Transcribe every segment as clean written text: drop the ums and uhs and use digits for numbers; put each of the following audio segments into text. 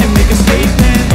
and make a statement.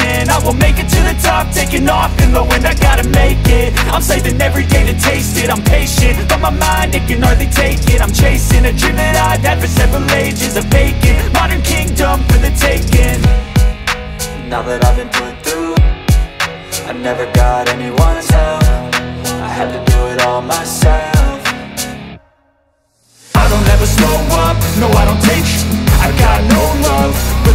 in. I will make it to the top, taking off in the wind. I gotta make it, I'm saving every day to taste it. I'm patient, but my mind, it can hardly take it. I'm chasing a dream that I've had for several ages. A vacant, modern kingdom for the taking. Now that I've been put through, I never got anyone's help. I had to do it all myself. I don't ever slow up, no I don't take sh*t. I got no love for